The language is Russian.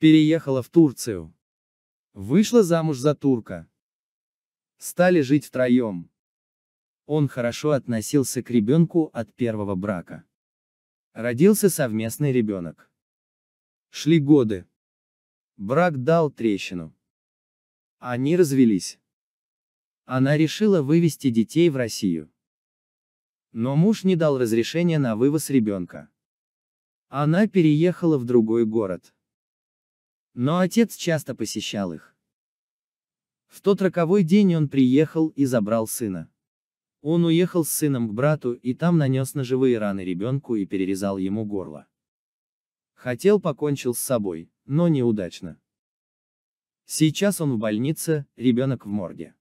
переехала в Турцию. Вышла замуж за турка. Стали жить втроем. Он хорошо относился к ребенку от первого брака. Родился совместный ребенок. Шли годы. Брак дал трещину. Они развелись. Она решила вывести детей в Россию. Но муж не дал разрешения на вывоз ребенка. Она переехала в другой город. Но отец часто посещал их. В тот роковой день он приехал и забрал сына. Он уехал с сыном к брату и там нанес ножевые раны ребенку и перерезал ему горло. Хотел покончил с собой, но неудачно. Сейчас он в больнице, ребенок в морге.